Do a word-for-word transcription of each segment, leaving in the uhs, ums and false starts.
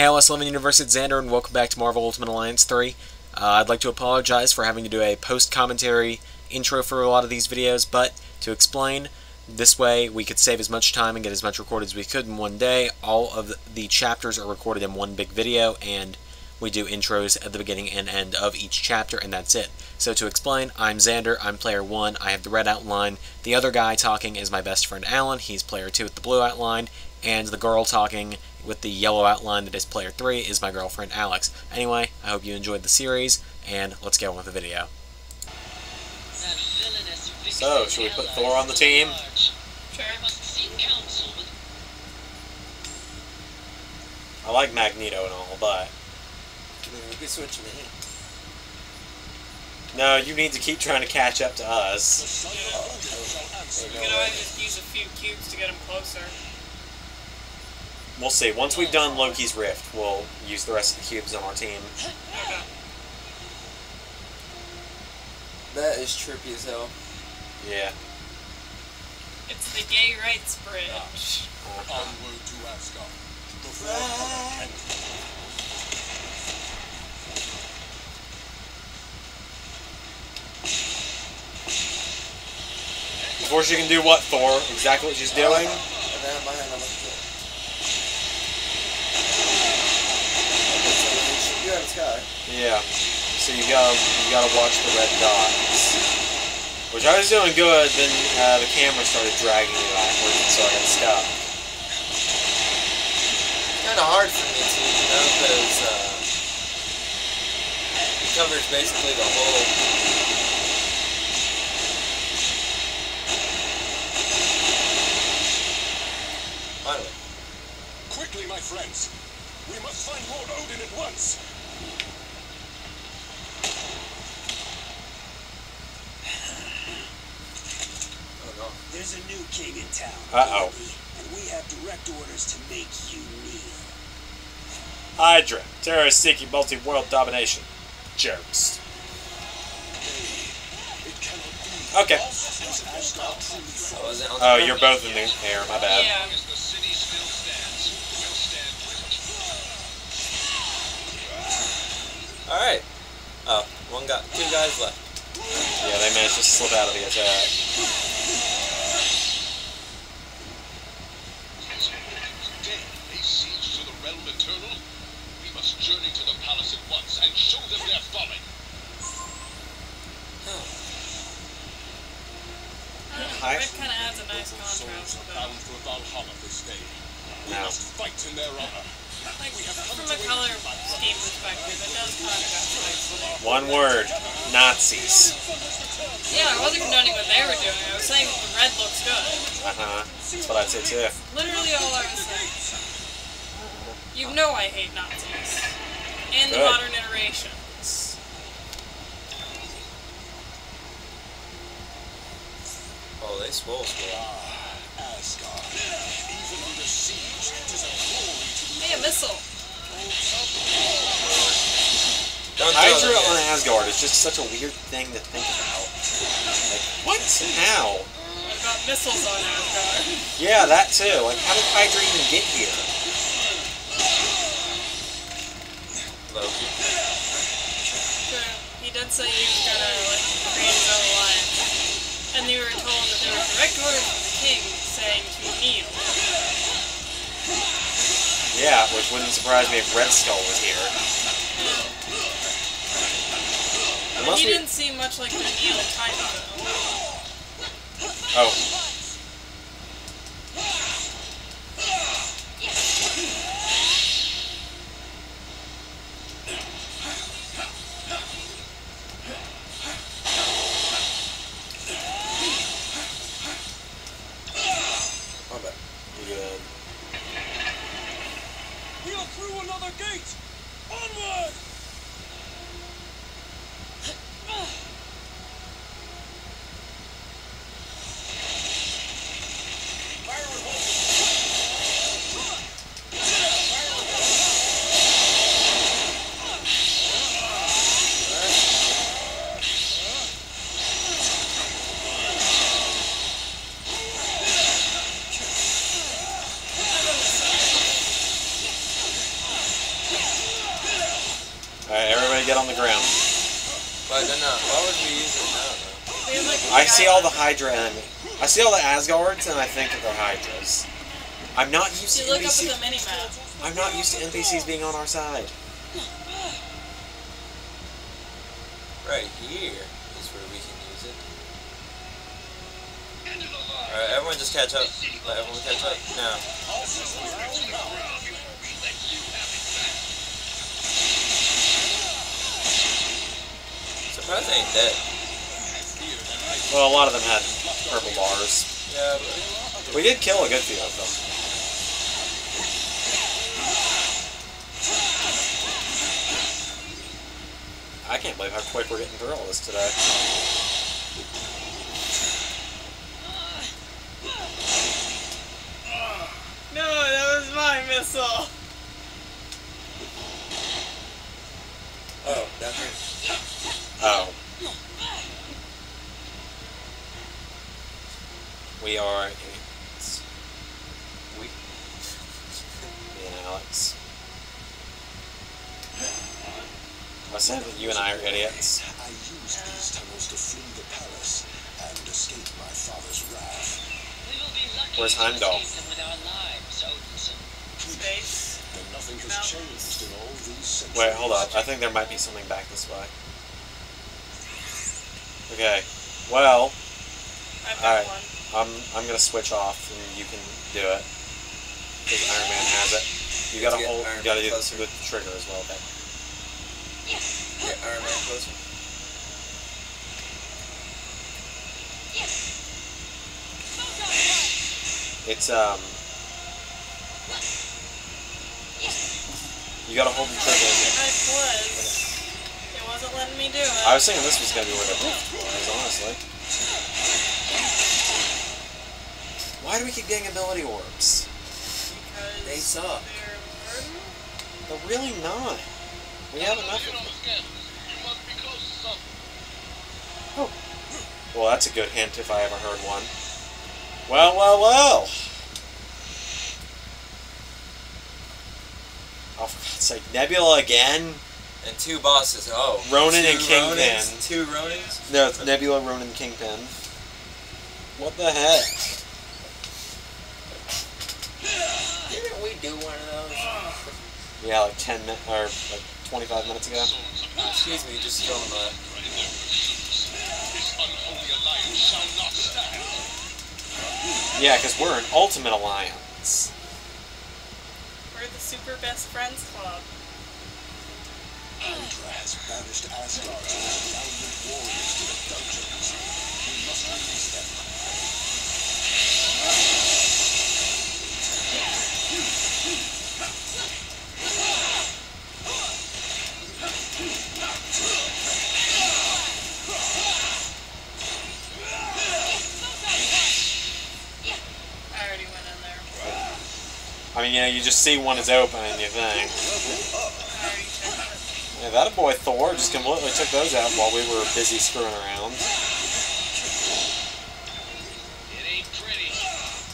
Hey L S eleven Universe, it's Xander, and welcome back to Marvel Ultimate Alliance three. Uh, I'd like to apologize for having to do a post-commentary intro for a lot of these videos, but to explain, this way we could save as much time and get as much recorded as we could in one day. All of the chapters are recorded in one big video, and we do intros at the beginning and end of each chapter, and that's it. So to explain, I'm Xander, I'm player one, I have the red outline, the other guy talking is my best friend Alan, he's player two with the blue outline, and the girl talking with the yellow outline that is player three is my girlfriend Alex. Anyway, I hope you enjoyed the series, and let's get on with the video. So, should we put Thor on the team? Sure. I like Magneto and all, but... we could switch him in. No, you need to keep trying to catch up to us. We could always just use a few cubes to get him closer. We'll see. Once we've done Loki's Rift, we'll use the rest of the cubes on our team. That is trippy as hell. Yeah. It's the gay rights bridge. On the road to Asgard. The four. Of course you can do what, Thor? Exactly what she's doing? Yeah, so you gotta you gotta watch the red dots. Which I was doing good, then uh, the camera started dragging me backwards, so I got stuck. It's kind of hard for me too, you know, because uh, it covers basically the whole. Finally. Quickly, my friends, we must find Lord Odin at once. There's a new king in town, uh-oh, and we have direct orders to make you kneel. Hydra, terrorists seeking multi-world domination. Jerks. Okay. Oh, you're both in the air, my bad. Yeah. Alright. Oh, one got two guys left. Yeah, they managed to slip out of the attack. One word, Nazis. Yeah, I wasn't condoning what they were doing. I was saying the red looks good. Uh-huh. That's what I'd say too. Literally all I was saying. You know I hate Nazis. And good. The modern iterations. Oh, they swole swole. Hey, a missile. Hydra on Asgard is just such a weird thing to think about. Like, what? How? What about missiles on Asgard? Yeah, that too. Like, how did Hydra even get here? Loki. True. He did say he was gonna, like, create his own alliance. And they were told that there were direct orders from the king saying to kneel. Yeah, which wouldn't surprise me if Red Skull was here. Unless he we... didn't seem much like the Neil kind of. Oh. get on the ground. But then, uh, why would we use it now, though? I see all the Hydra enemy. I see all the Asgards, and I think they're Hydras. I'm not used to N P Cs. I'm not used to N P Cs being on our side. Right here is where we can use it. Alright, everyone just catch up. Let everyone catch up now. Surprised they ain't dead. Well, a lot of them had purple bars. Yeah, but we did kill a good few of them. I can't believe how quick we're getting through all this today. No, that was my missile! Oh, that hurts. Oh. We are... idiots. We... Me and Alex. I said that you and I are idiots. I used these tunnels to flee the palace and escape my father's wrath. We will be lucky. Where's Heimdall? Space. But nothing has changed in all these centuries. Wait, hold up. I think there might be something back this way. Okay. Well. I've got all right. One. I'm I'm gonna switch off, and you can do it. Because Iron Man has it. You gotta hold. You gotta do this with the trigger as well. Okay. Get Iron Man closer. It's, um... you gotta hold the trigger in there. I was. It wasn't letting me do it. I was thinking this was gonna be where the rift was, honestly. Why do we keep getting ability orbs? Because they suck. They're burdened? They're really not. We have enough of them. Oh. Well, that's a good hint if I ever heard one. Well, well, well! Oh, for God's sake, Nebula again? And two bosses. Oh. Ronin and Kingpin. Two Ronins? No, it's Nebula, Ronin, Kingpin. What the heck? Didn't we do one of those? Yeah, like ten minutes, or like twenty-five minutes ago. Excuse me, just throw him up. Yeah, because we're an ultimate alliance. We're the super best friends club. Hydra has banished Asgard and founded warriors to the dungeons. We must release them. I mean, you know, you just see one is open and you think. Yeah, that boy Thor just completely took those out while we were busy screwing around. It ain't pretty.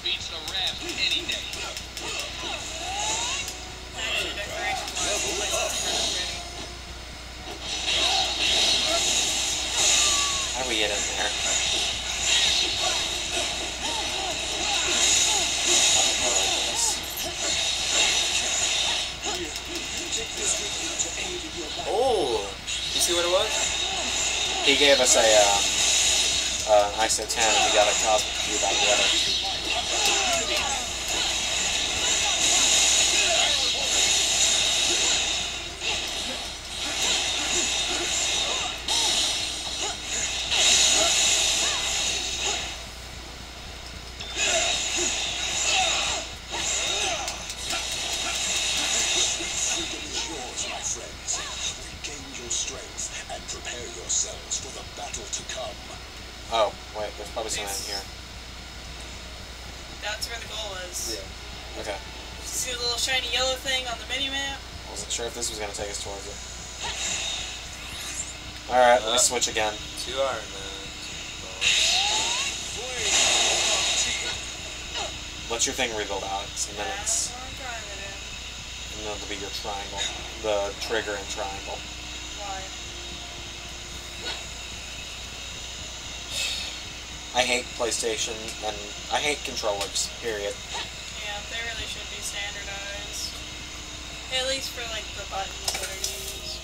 Beats the raft any day. How do we get in there? Oh, you see what it was? He gave us a um, uh, I S O ten and we got a Cosmo to do back together. Oh, wait, there's probably something in here. That's where the goal is. Yeah. Okay. Did you see the little shiny yellow thing on the mini-map? I wasn't sure if this was going to take us towards it. Alright, uh, let me switch again. Two Iron Man. Let your thing rebuild, Alex, and then it's... And then it'll be your triangle. The trigger and triangle. Why? I hate PlayStation, and I hate controllers, period. Yeah, they really should be standardized. At least for, like, the buttons that are used.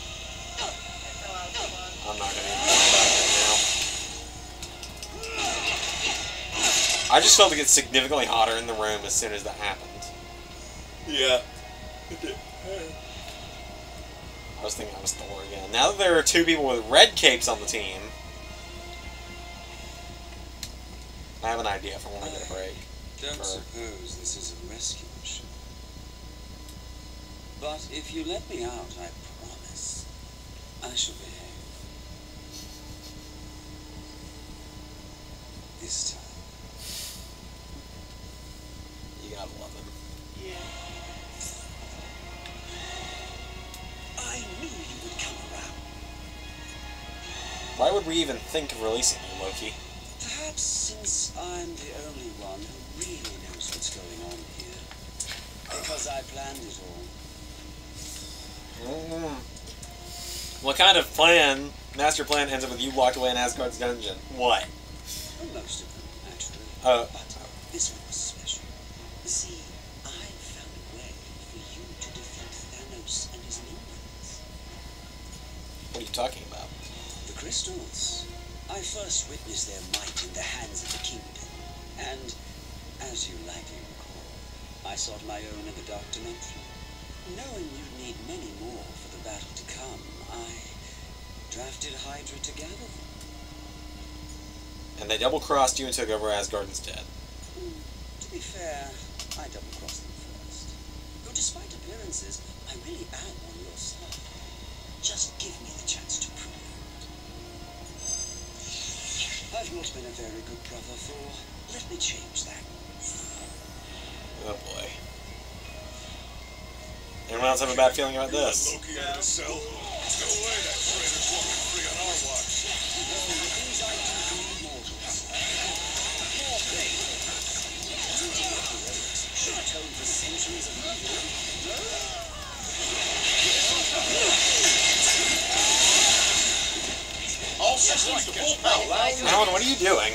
Like, a lot of the buttons. I'm not gonna use that right now. I just felt it get significantly hotter in the room as soon as that happened. Yeah. It did. I was thinking I was Thor again. Now that there are two people with red capes on the team, I have an idea if I want to get a break. I don't or... suppose this is a rescue mission. But if you let me out, I promise I shall behave. This time. You gotta love him. Yeah. I knew you would come around. Why would we even think of releasing you, Loki? Perhaps since I'm the only one who really knows what's going on here. Because I planned it all. Mm-hmm. What kind of plan, master plan, ends up with you locked away in Asgard's dungeon? What? Well, most of them, naturally. Uh, but this one was special. You see, I found a way for you to defeat Thanos and his minions. What are you talking about? The crystals. I first witnessed their might in the hands of the Kingpin, and, as you likely recall, I sought my own in the Dark Dimension. Knowing you'd need many more for the battle to come, I drafted Hydra to gather them. And they double-crossed you and took over Asgard instead. Mm, to be fair, I double-crossed them first. Though despite appearances, I really am on your side. Just give me the chance to prove it. I've not been a very good brother, Thor. Let me change that. Oh boy. Anyone else have a bad feeling about this? Loki out of the cell? No way that traitor's walking free on our watch. No, things I do for you mortals. More pain. Duty of the roads should atone for centuries of evil. All systems to full power. Alan, what are you doing?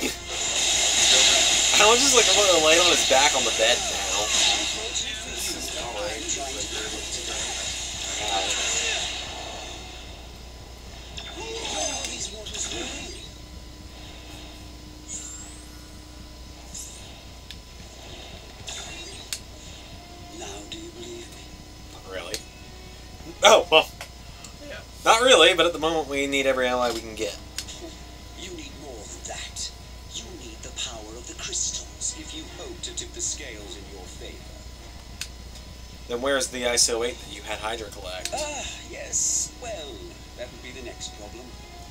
Alan's just like laid on his back on the bed now. Now, do you believe me? Not really. Oh well. Not really, but at the moment we need every ally we can get. You need more than that. You need the power of the crystals if you hope to tip the scales in your favor. Then where's the I S O eight that you had Hydra collect? Ah, yes. Well, that would be the next problem.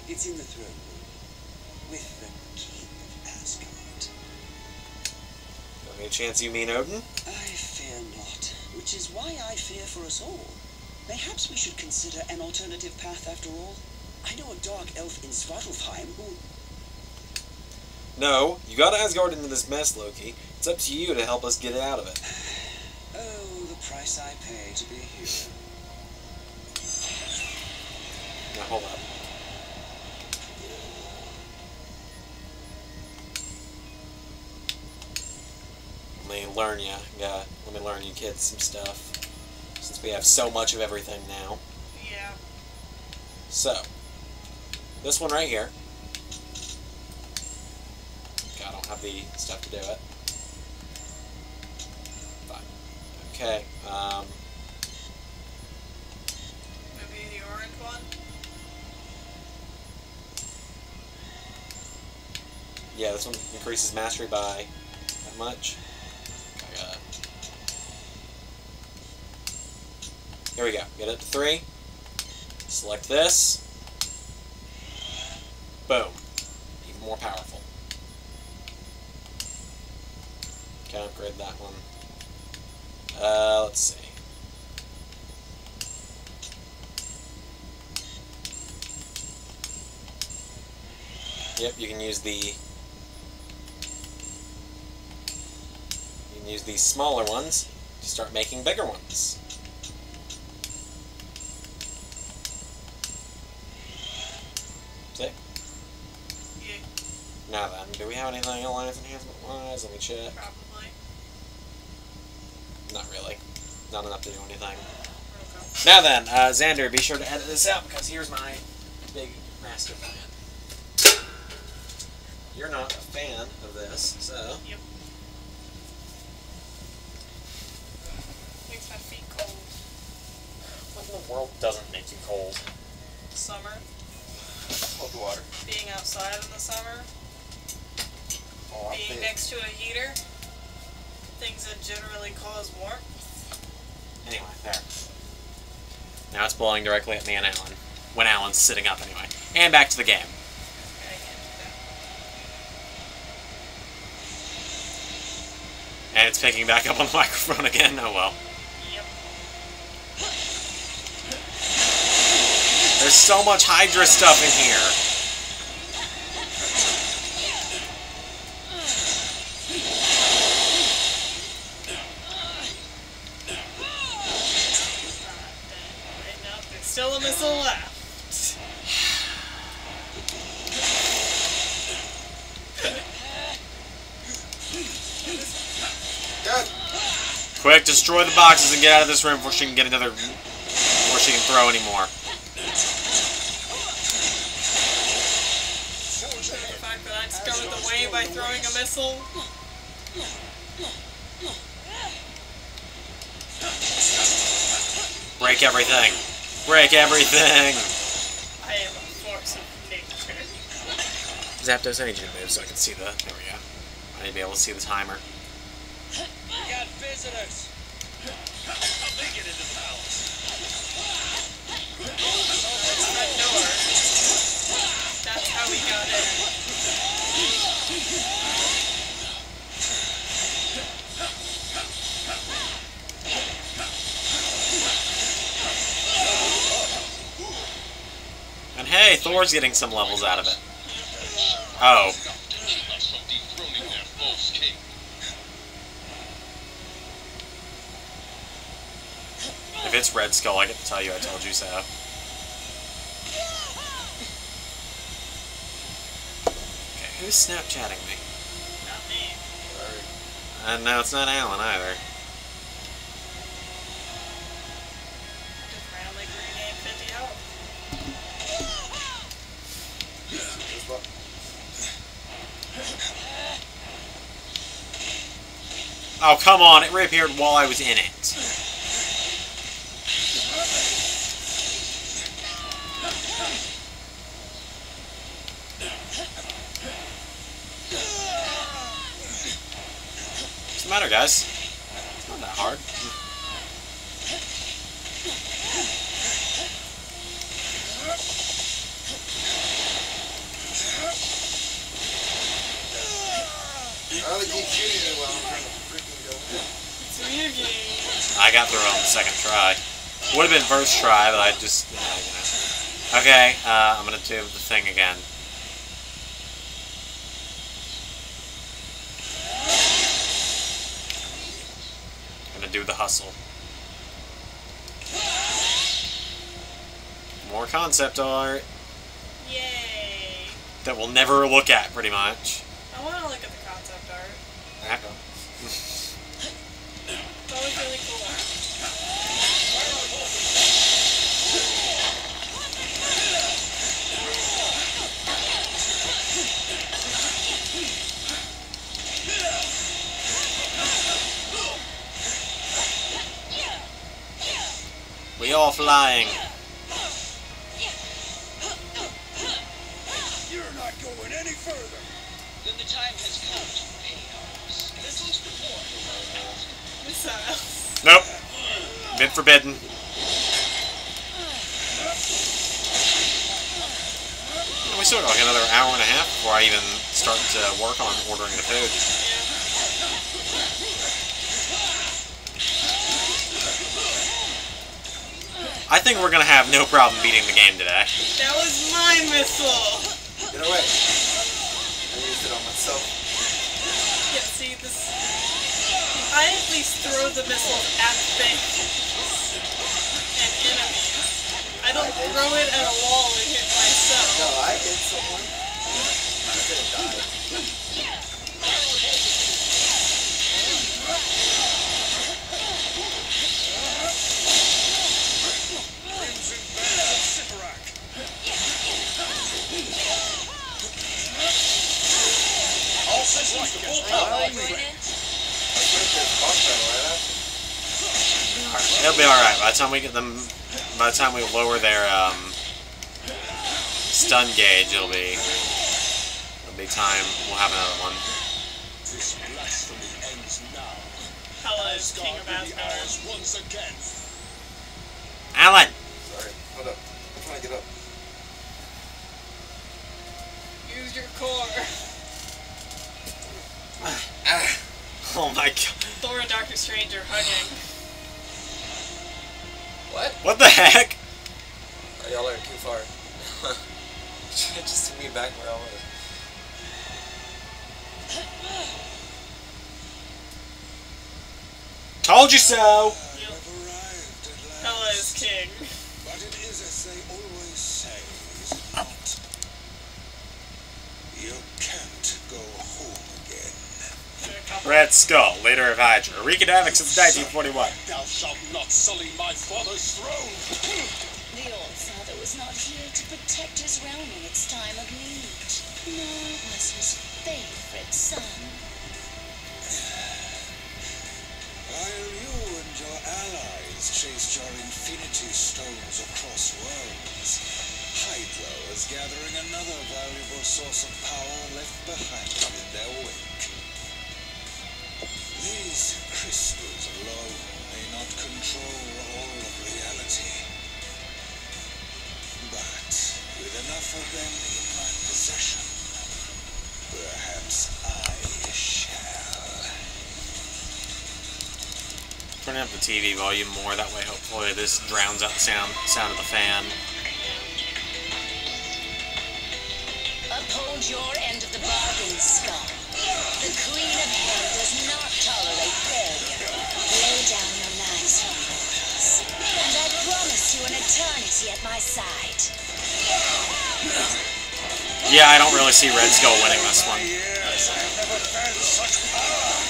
It's in the throne room, with the King of Asgard. Any chance you mean Odin? I fear not, which is why I fear for us all. Perhaps we should consider an alternative path after all. I know a dark elf in Svartalfheim who... No, you got Asgard into this mess, Loki. It's up to you to help us get out of it. Oh, the price I pay to be a hero. Now, hold up. Let me learn ya. Yeah, let me learn you kids some stuff. Since we have so much of everything now. Yeah. So, this one right here. God, I don't have the stuff to do it. Fine. Okay. Um, Maybe the orange one? Yeah, this one increases mastery by how much? I got it. Here we go. Get it to three. Select this. Boom. Even more powerful. Can upgrade that one. Uh, let's see. Yep, you can use the... You can use these smaller ones to start making bigger ones. Sick. Yeah. Now then, do we have anything alliance enhancement-wise? Let me check. Probably. Not really. Not enough to do anything. Okay. Now then, uh, Xander, be sure to edit this out, because here's my big master plan. You're not a fan of this, so... Yep. Makes my feet cold. What in the world doesn't make you cold? Summer. Cold water. Being outside in the summer. Oh, being think. next to a heater. Things that generally cause warmth. Anyway, there. Now it's blowing directly at me and Alan. When Alan's sitting up, anyway. And back to the game. And it's picking back up on the microphone again. Oh well. Yep. There's so much Hydra stuff in here. Still a missile left. Quick, destroy the boxes and get out of this room before she can get another, before she can throw anymore. The fact that I'd started the way by throwing a missile. Break everything. Break everything! I am a force of nature. Zapdos, I need you to move so I can see the... There we go. I need to be able to see the timer. We got visitors! I'll make it into the palace. That's that door. That's how we got in. And hey, Thor's getting some levels out of it. Oh. If it's Red Skull, I get to tell you I told you so. Okay, who's Snapchatting me? Not me. And no, it's not Alan either. Oh, come on, it reappeared while I was in it. What's the matter, guys? It's not that hard. I got through on the second try. Would have been first try, but I just, you know. Okay, uh, I'm gonna do the thing again. I'm gonna do the hustle. More concept art. Yay! That we'll never look at, pretty much. I want to look at the concept art. I don't. That was really cool. We all flying. You're not going any further. Then the time has come to pay us. This was before. Nope. Been forbidden. We still got like another hour and a half before I even start to work on ordering the food. I think we're gonna have no problem beating the game today. That was my missile! Get away. I used it on myself. Yeah, see, this... I at least throw the missiles at things and enemies. I don't throw it at a wall and hit myself. No, I hit someone. I could have died. Crimson Bands of Sifarak. All systems to full power. I think there's a boss battle right after. Alright, it'll be alright. By the time we get them, by the time we lower their, um, stun gauge, it'll be, it'll be time, we'll have another one. This blasphemy ends now. Hela is King of Asgard once again. Alan! Sorry, hold up. I'm trying to get up. Use your core. Oh my god. Thor and Doctor Strange are hugging. What? What the heck? Oh, y'all are too far. Just took me back where I was. Told you so! Yep. Hela is king. But it is as they always say, is it not? You can't go home again. Red Skull, leader of Hydra. Recadamics since nineteen forty-one. Thou shalt not sully my father's throne! The old father was not here to protect his realm in its time of need, nor was his favorite son. While you and your allies chased your Infinity Stones across worlds, Hydra was gathering another valuable source of power left behind in their wake. These crystals alone may not control all of reality. With enough of them in my possession, perhaps I shall. Turn up the T V volume more, that way hopefully this drowns out the sound, sound of the fan. Uphold your end of the bargain, Skull. The Queen of Hell does not tolerate failure. Lay down your knives for me, please. And I promise you an eternity at my side. Yeah, I don't really see Red Skull winning this one. Yes, I have never felt such power.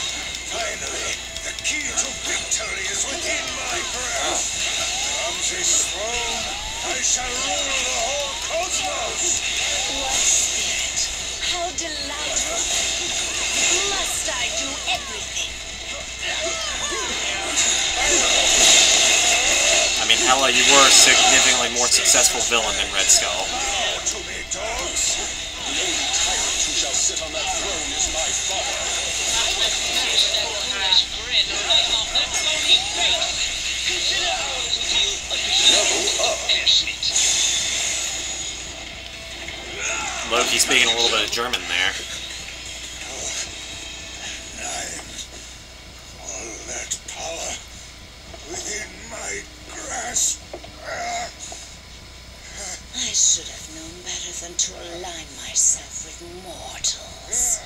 Finally, the key to victory is within my grasp. From this throne, I shall rule the whole cosmos. What spirit! How delightful! Must I do everything? I mean, Hela, you were a significantly more successful villain than Red Skull. To me, dogs. The only tyrant who shall sit on that throne is my father. I will smash that harsh grin right off that phony face. Consider those of you level up, Ashley. Loki speaking a little bit of German there. All that power within my grasp. I should have known better than to align myself with mortals.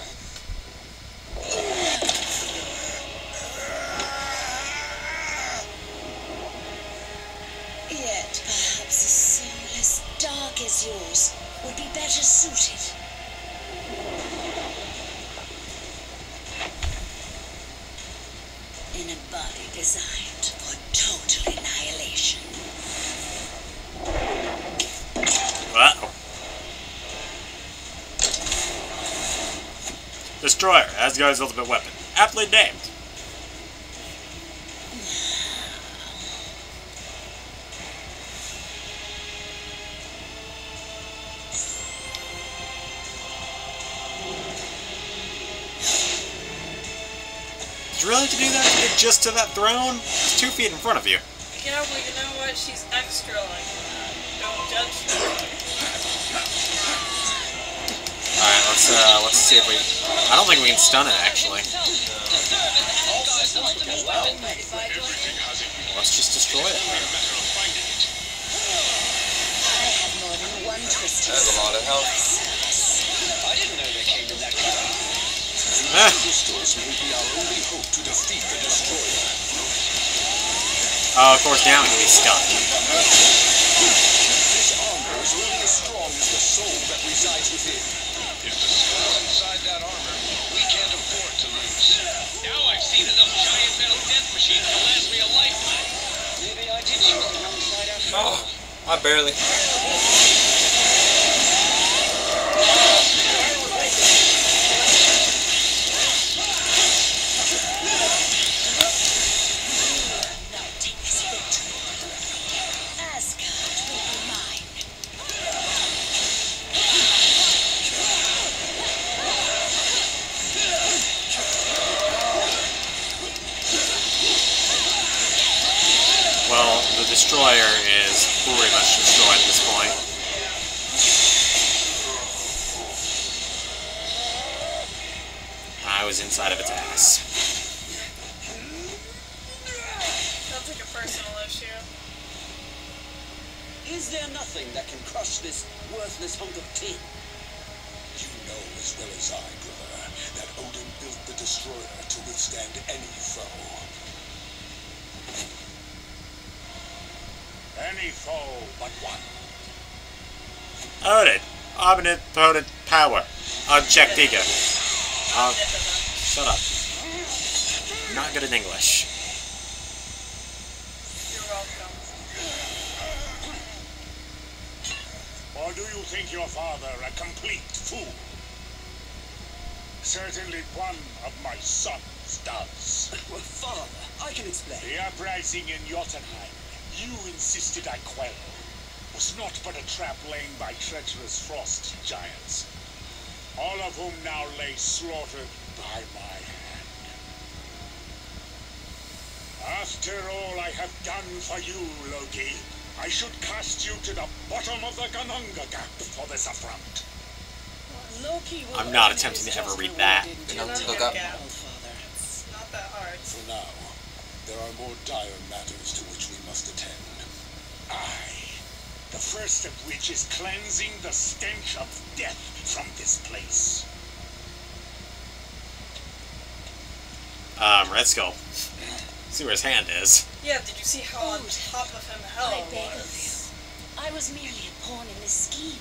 Yet perhaps a soul as dark as yours would be better suited. In a body designed for total annihilation. Uh-oh. Destroyer, Asgard's ultimate weapon. Aptly named. Is really to do that? To get just to that throne? It's two feet in front of you. Yeah, well, you know what? She's extra like that. Don't judge her. Alright, let's uh, let's see if we... I don't think we can stun it, actually. Let's just destroy it. There's a lot of help. I didn't know they came in that car. The crystals may be our only hope to defeat the destroyer. Oh, of course, now we can be stunned. This armor is really as strong as the soul. Oh, I barely. Destroyer is pretty much destroyed at this point. I was inside of its ass. Sounds like a personal issue. Is there nothing that can crush this worthless hunk of tin? You know as well as I, brother, that Odin built the destroyer to withstand any foe. Any foe but one. Odin. Omnipotent power. Object ego. Um, shut up. Not good at English. You're welcome. Or do you think your father a complete fool? Certainly one of my sons does. Well, father, I can explain. The uprising in Jotunheim you insisted I quell was not but a trap laid by treacherous frost giants, all of whom now lay slaughtered by my hand. After all I have done for you, Loki, I should cast you to the bottom of the Ganunga Gap for this affront. Loki will I'm not attempting to ever read that. Ganunga Gap. It's not that hard. For now. There are more dire matters to which we must attend. Aye, the first of which is cleansing the stench of death from this place. Um, Red Skull. See where his hand is. Yeah, did you see how on top of him hell was? I was merely a pawn in this scheme,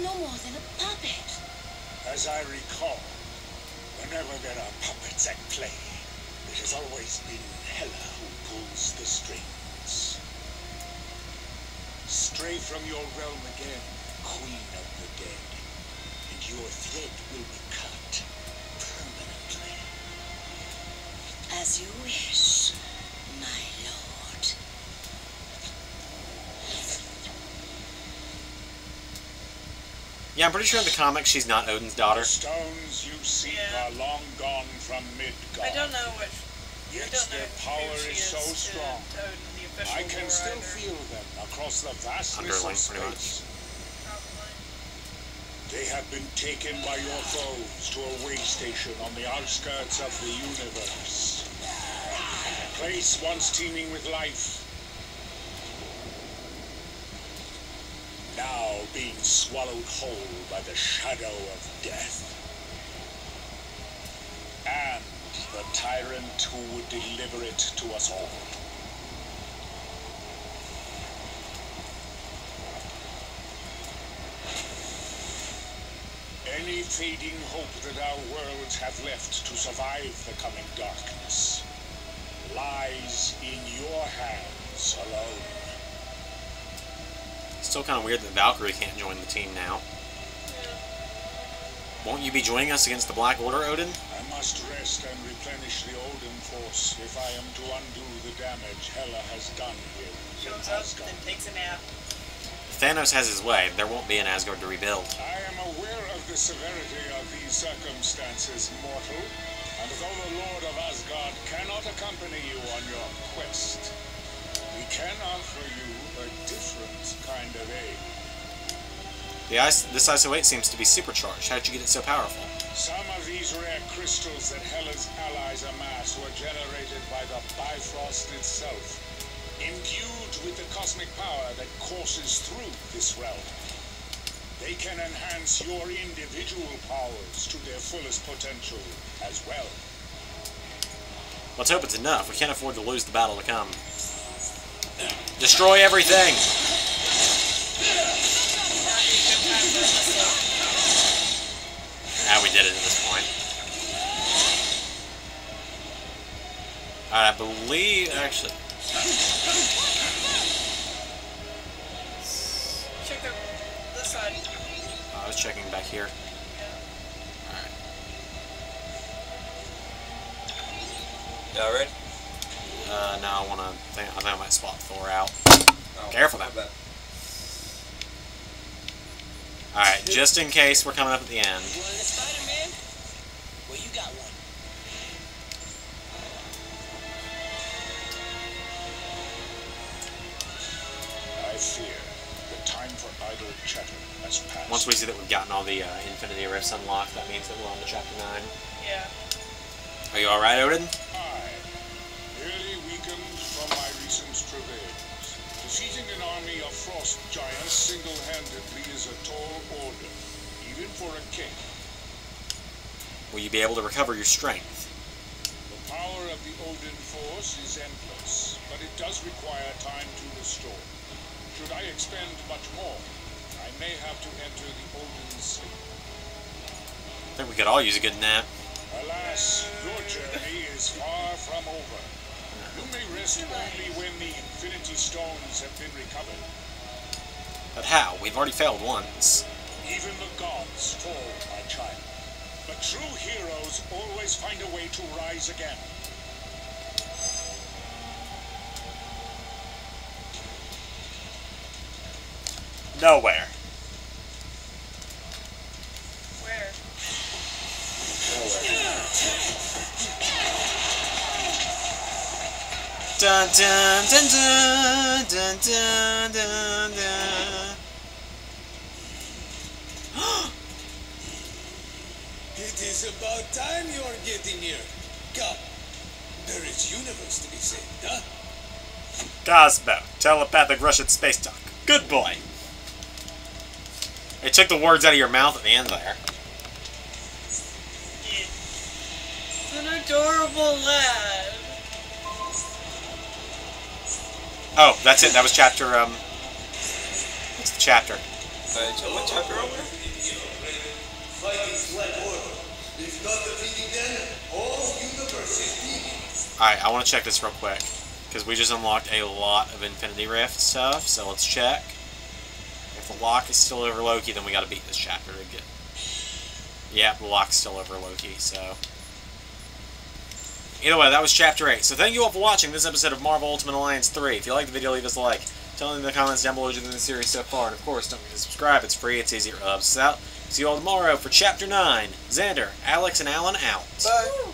no more than a puppet. As I recall, whenever there are puppets at play, it has always been Hela who pulls the strings. Stray from your realm again, Queen of the Dead, and your thread will be cut permanently. As you wish, my lord. Yeah, I'm pretty sure in the comics she's not Odin's daughter. The stones you seek yeah. are long gone from Midgard. I don't know what. Yet their power is so strong, I can still feel them across the vastness of space. They have been taken by your foes to a way station on the outskirts of the universe. A place once teeming with life, now being swallowed whole by the shadow of death. And the tyrant who would deliver it to us all. Any fading hope that our worlds have left to survive the coming darkness lies in your hands alone. It's still kind of weird that Valkyrie can't join the team now. Won't you be joining us against the Black Order, Odin? I must rest and replenish the Odin force if I am to undo the damage Hela has done here. Shows up and takes a nap. Thanos has his way. There won't be an Asgard to rebuild. I am aware of the severity of these circumstances, mortal, and though the Lord of Asgard cannot accompany you on your quest, we can offer you a different kind of aid. The I S O, this I S O eight seems to be supercharged. How'd you get it so powerful? Some of these rare crystals that Hela's allies amass were generated by the Bifrost itself, imbued with the cosmic power that courses through this realm. They can enhance your individual powers to their fullest potential as well. Let's hope it's enough. We can't afford to lose the battle to come. Destroy everything! Now we did it at this point. Alright, I believe actually. was checking back here. Alright. Y'all ready? Uh, no, I want to... Think, I think I might swap Thor out. Oh, careful now. Alright, just in case we're coming up at the end. Spider-Man? Well, you got one. I fear the time for idle chatter has passed. Once we see that we've gotten all the uh, Infinity Rifts unlocked, that means that we're on to Chapter nine. Yeah. Are you alright, Odin? I, merely weakened from my recent travails, defeating an army of frost giants single-handedly is a tall order, even for a king. Will you be able to recover your strength? The power of the Odin force is endless, but it does require time to restore. Should I expend much more, I may have to enter the Odin sleep. I think we could all use a good nap. Alas, your journey is far from over. You may rest only when the Infinity Stones have been recovered. But how? We've already failed once. Even the gods fall, my child. But true heroes always find a way to rise again. Nowhere. Where? Nowhere. Dun dun dun dun dun dun dun dun. It is about time you are getting here. Come. There is universe to be saved, huh? Cosmo, telepathic Russian space talk. Good boy. It took the words out of your mouth at the end there. It's an adorable lad. Oh, that's it. That was chapter, um... what's the chapter? Uh, what chapter over? If not defeating them, all universe is defeated. Alright, I want to check this real quick, because we just unlocked a lot of Infinity Rift stuff, so let's check. If the lock is still over Loki, then we gotta beat this chapter to get... Yeah, the lock's still over Loki, so... Either way, that was Chapter eight. So thank you all for watching this episode of Marvel Ultimate Alliance three. If you liked the video, leave us a like. Tell me in the comments down below what you think of the series so far. And of course, don't forget to subscribe. It's free, it's easy, it helps us out. See you all tomorrow for Chapter nine. Xander, Alex, and Alan out. Bye.